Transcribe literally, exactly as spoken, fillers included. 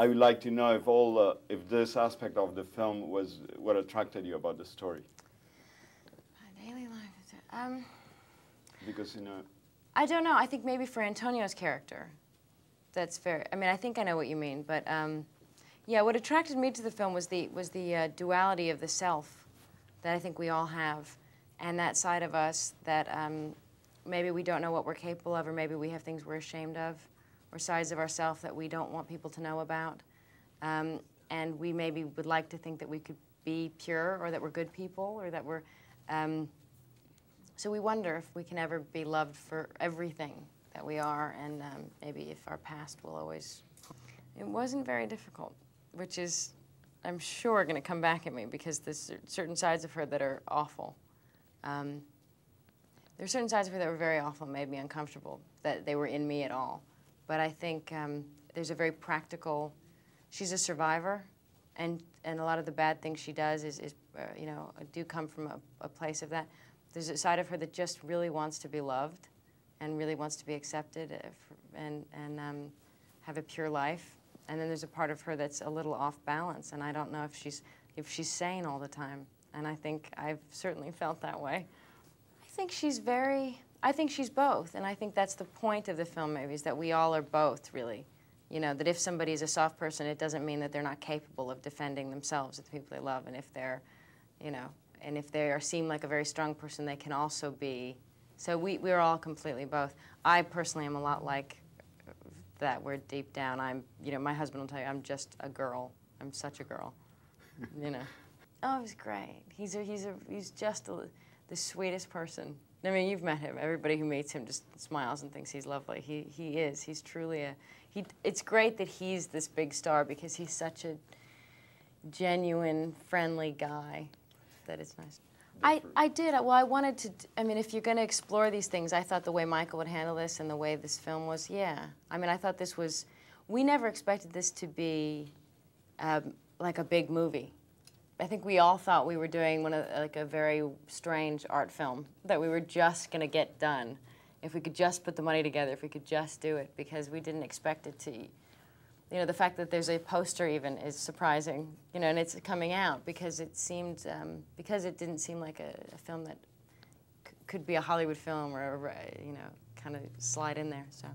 I would like to know if all uh, if this aspect of the film was what attracted you about the story. My daily life is it? Um, because you know. I don't know. I think maybe for Antonio's character, that's fair. I mean, I think I know what you mean, but um, yeah, what attracted me to the film was the was the uh, duality of the self that I think we all have, and that side of us that um, maybe we don't know what we're capable of, or maybe we have things we're ashamed of, or sides of ourselves that we don't want people to know about. Um, and we maybe would like to think that we could be pure, or that we're good people, or that we're... Um, so we wonder if we can ever be loved for everything that we are, and um, maybe if our past will always... It wasn't very difficult, which is, I'm sure, going to come back at me, because there's certain sides of her that are awful. Um, there's certain sides of her that were very awful and made me uncomfortable, that they were in me at all. But I think um, there's a very practical, she's a survivor, and, and a lot of the bad things she does is, is uh, you know, do come from a, a place of that. There's a side of her that just really wants to be loved and really wants to be accepted if, and, and um, have a pure life. And then there's a part of her that's a little off balance, and I don't know if she's, if she's sane all the time. And I think I've certainly felt that way. I think she's very... I think she's both, and I think that's the point of the film, maybe, is that we all are both, really. You know, that if somebody is a soft person, it doesn't mean that they're not capable of defending themselves and the people they love, and if they're, you know, and if they are, seem like a very strong person, they can also be. So we, we're all completely both. I personally am a lot like that, where deep down I'm, you know, my husband will tell you, I'm just a girl. I'm such a girl, you know. Oh, it was great. He's, a, he's, a, he's just a, the sweetest person. I mean, you've met him. Everybody who meets him just smiles and thinks he's lovely. He he is. He's truly a... He, it's great that he's this big star, because he's such a genuine, friendly guy that it's nice. I, I did. Well, I wanted to... I mean, if you're going to explore these things, I thought the way Michael would handle this and the way this film was, yeah. I mean, I thought this was... We never expected this to be um, like a big movie. I think we all thought we were doing one of, like a very strange art film, that we were just going to get done if we could just put the money together, if we could just do it, because we didn't expect it to. You know, the fact that there's a poster even is surprising, you know, and it's coming out because it seemed, um, because it didn't seem like a, a film that c could be a Hollywood film or, a, you know, kind of slide in there, so.